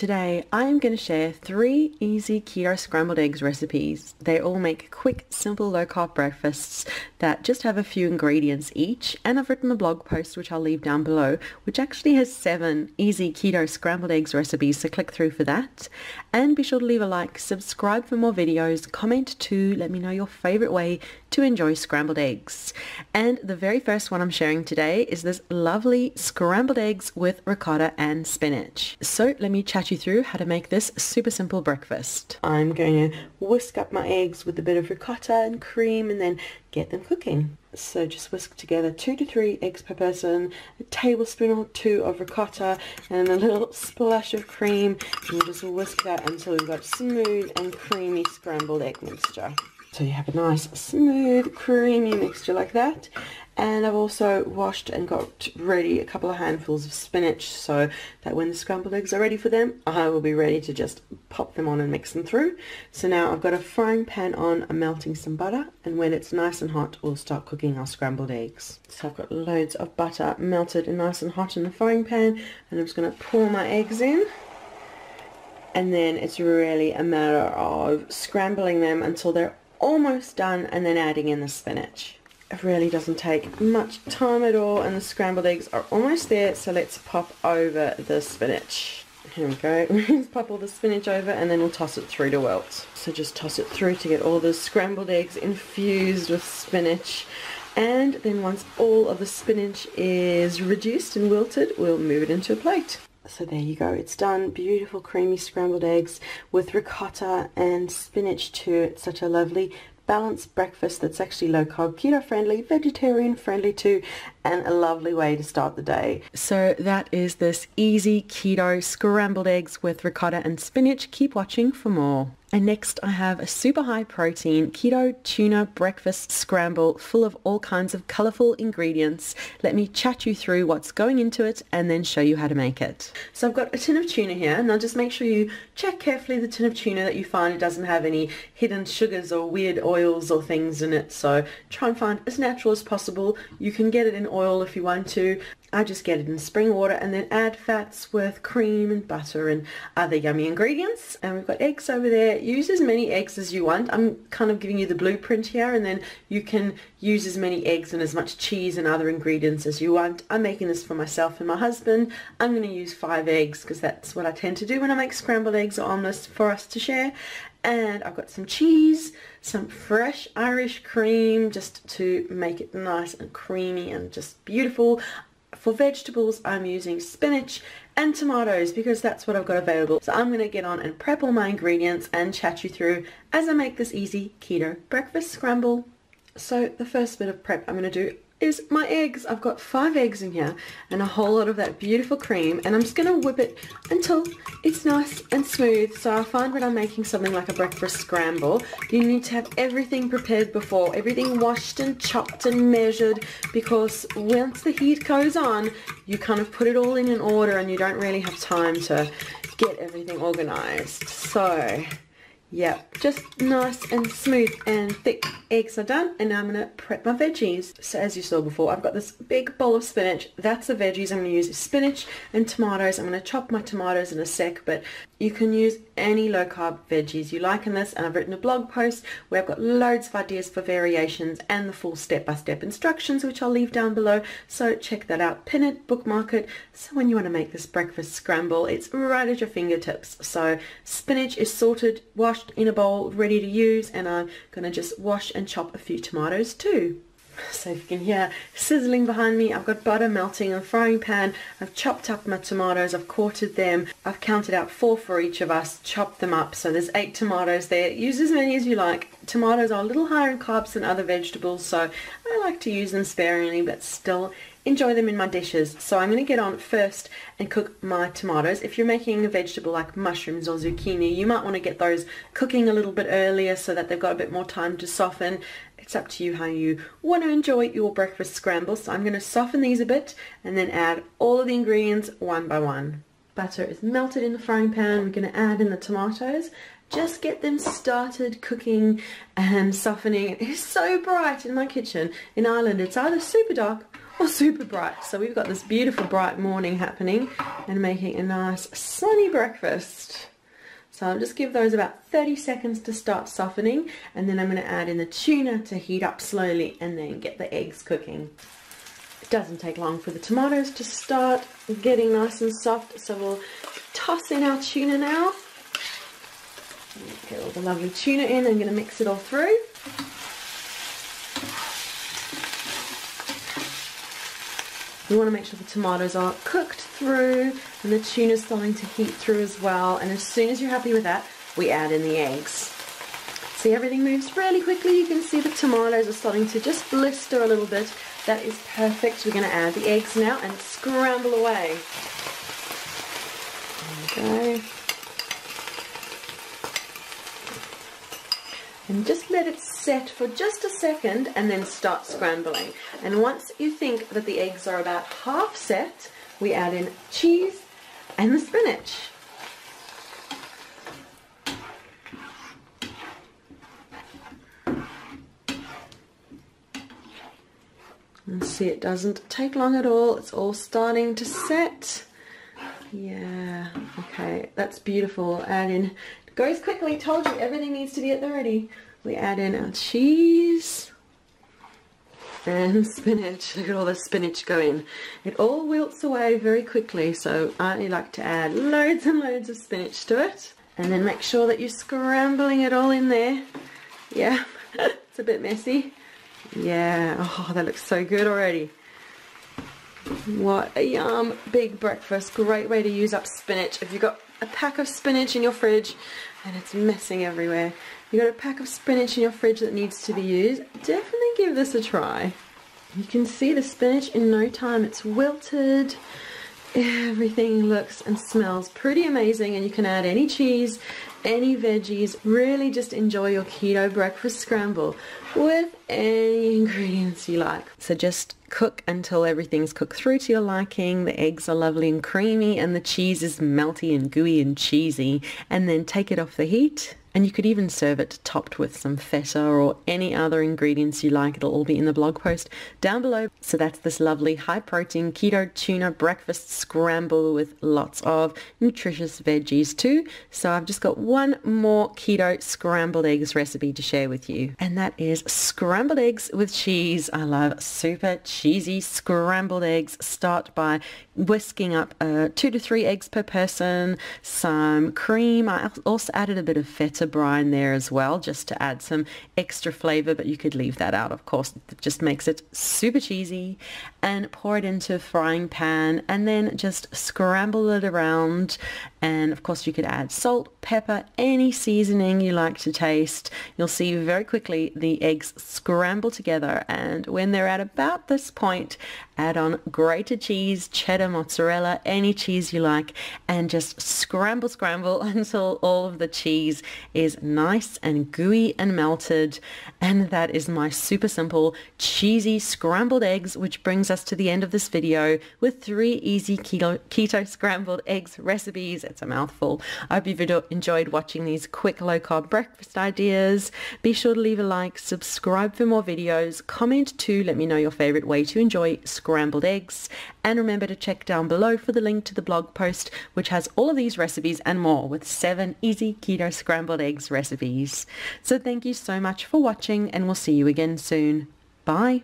Today I am going to share 3 easy keto scrambled eggs recipes. They all make quick, simple, low-carb breakfasts that just have a few ingredients each, and I've written a blog post which I'll leave down below which actually has 7 easy keto scrambled eggs recipes, so click through for that. And be sure to leave a like, subscribe for more videos, comment too, let me know your favorite way to enjoy scrambled eggs. And the very first one I'm sharing today is this lovely scrambled eggs with ricotta and spinach. So let me chat you through how to make this super simple breakfast. I'm going to whisk up my eggs with a bit of ricotta and cream and then get them cooking. So just whisk together 2 to 3 eggs per person, a tablespoon or 2 of ricotta and a little splash of cream, and we'll just whisk that until we've got smooth and creamy scrambled egg mixture. So you have a nice smooth creamy mixture like that. And I've also washed and got ready a couple of handfuls of spinach so that when the scrambled eggs are ready for them, I will be ready to just pop them on and mix them through. So now I've got a frying pan on, I'm melting some butter, and when it's nice and hot we'll start cooking our scrambled eggs. So I've got loads of butter melted and nice and hot in the frying pan, and I'm just going to pour my eggs in. And then it's really a matter of scrambling them until they're almost done and then adding in the spinach. It really doesn't take much time at all, and the scrambled eggs are almost there, so let's pop over the spinach. Here we go. Let's pop all the spinach over and then we'll toss it through to wilt. So just toss it through to get all the scrambled eggs infused with spinach, and then once all of the spinach is reduced and wilted, we'll move it into a plate. So there you go, it's done. Beautiful creamy scrambled eggs with ricotta and spinach too. It's such a lovely balanced breakfast that's actually low-carb, keto-friendly, vegetarian-friendly too, and a lovely way to start the day. So that is this easy keto scrambled eggs with ricotta and spinach. Keep watching for more. And next I have a super high protein keto tuna breakfast scramble full of all kinds of colourful ingredients. Let me chat you through what's going into it and then show you how to make it. So I've got a tin of tuna here, and I'll just make sure you check carefully the tin of tuna that you find it doesn't have any hidden sugars or weird oils or things in it. So try and find as natural as possible. You can get it in oil if you want to. I just get it in spring water and then add fats with cream and butter and other yummy ingredients. And we've got eggs over there. Use as many eggs as you want. I'm kind of giving you the blueprint here, and then you can use as many eggs and as much cheese and other ingredients as you want. I'm making this for myself and my husband. I'm going to use 5 eggs because that's what I tend to do when I make scrambled eggs or omelets for us to share. And I've got some cheese, some fresh Irish cream just to make it nice and creamy and just beautiful. For vegetables, I'm using spinach and tomatoes because that's what I've got available. So I'm going to get on and prep all my ingredients and chat you through as I make this easy keto breakfast scramble. So the first bit of prep I'm going to do is my eggs. I've got 5 eggs in here and a whole lot of that beautiful cream, and I'm just going to whip it until it's nice and smooth. So I find when I'm making something like a breakfast scramble, you need to have everything prepared before, everything washed and chopped and measured, because once the heat goes on, you kind of put it all in an order and you don't really have time to get everything organized. So yep, just nice and smooth and thick eggs are done, and now I'm going to prep my veggies. So as you saw before, I've got this big bowl of spinach. That's the veggies I'm going to use, spinach and tomatoes. I'm going to chop my tomatoes in a sec, but you can use any low-carb veggies you like in this, and I've written a blog post where I've got loads of ideas for variations and the full step-by-step instructions which I'll leave down below, so check that out, pin it, bookmark it, so when you want to make this breakfast scramble it's right at your fingertips. So spinach is sorted, washed in a bowl, ready to use, and I'm going to just wash and chop a few tomatoes too. So if you can hear sizzling behind me, I've got butter melting in a frying pan, I've chopped up my tomatoes, I've quartered them, I've counted out 4 for each of us, chopped them up, so there's 8 tomatoes there. Use as many as you like. Tomatoes are a little higher in carbs than other vegetables, so I like to use them sparingly but still enjoy them in my dishes. So I'm going to get on first and cook my tomatoes. If you're making a vegetable like mushrooms or zucchini, you might want to get those cooking a little bit earlier so that they've got a bit more time to soften. It's up to you how you want to enjoy your breakfast scramble. So I'm going to soften these a bit and then add all of the ingredients one by one. Butter is melted in the frying pan. We're going to add in the tomatoes. Just get them started cooking and softening. It's so bright in my kitchen. In Ireland it's either super dark or super bright. So we've got this beautiful bright morning happening and making a nice sunny breakfast. So I'll just give those about 30 seconds to start softening, and then I'm going to add in the tuna to heat up slowly and then get the eggs cooking. It doesn't take long for the tomatoes to start getting nice and soft, so we'll toss in our tuna now. Get all the lovely tuna in. I'm going to mix it all through. You want to make sure the tomatoes are cooked through and the tuna's starting to heat through as well, and as soon as you're happy with that, we add in the eggs. See, everything moves really quickly. You can see the tomatoes are starting to just blister a little bit. That is perfect. We're going to add the eggs now and scramble away. There we go. And just let it set for just a second and then start scrambling. And once you think that the eggs are about half set, we add in cheese and the spinach. And see, it doesn't take long at all. It's all starting to set. Yeah, okay, that's beautiful. Add in. Goes quickly, told you everything needs to be at the ready. We add in our cheese and spinach. Look at all the spinach go in. It all wilts away very quickly, so I like to add loads and loads of spinach to it. And then make sure that you're scrambling it all in there. Yeah, it's a bit messy. Yeah, oh, that looks so good already. What a yum, big breakfast. Great way to use up spinach. If you've got a pack of spinach in your fridge and it's messing everywhere, you've got a pack of spinach in your fridge that needs to be used, definitely give this a try. You can see the spinach in no time, it's wilted. Everything looks and smells pretty amazing, and you can add any cheese, any veggies. Really just enjoy your keto breakfast scramble with any ingredients you like. So just cook until everything's cooked through to your liking. The eggs are lovely and creamy and the cheese is melty and gooey and cheesy, and then take it off the heat. And you could even serve it topped with some feta or any other ingredients you like. It'll all be in the blog post down below. So that's this lovely high-protein keto tuna breakfast scramble with lots of nutritious veggies too. So I've just got one more keto scrambled eggs recipe to share with you, and that is scrambled eggs with cheese. I love super cheesy scrambled eggs. Start by whisking up 2 to 3 eggs per person, some cream. I also added a bit of feta brine there as well, just to add some extra flavor, but you could leave that out, of course. It just makes it super cheesy. And pour it into a frying pan and then just scramble it around. And of course you could add salt, pepper, any seasoning you like to taste. You'll see very quickly the eggs scramble together, and when they're at about this point, add on grated cheese, cheddar, mozzarella, any cheese you like, and just scramble, scramble until all of the cheese is nice and gooey and melted. And that is my super simple cheesy scrambled eggs, which brings us to the end of this video with 3 easy keto scrambled eggs recipes. It's a mouthful. I hope you've enjoyed watching these quick low-carb breakfast ideas. Be sure to leave a like, subscribe for more videos, comment too, let me know your favorite way to enjoy scrambled eggs, and remember to check down below for the link to the blog post, which has all of these recipes and more, with 7 easy keto scrambled eggs recipes. So thank you so much for watching, and we'll see you again soon. Bye!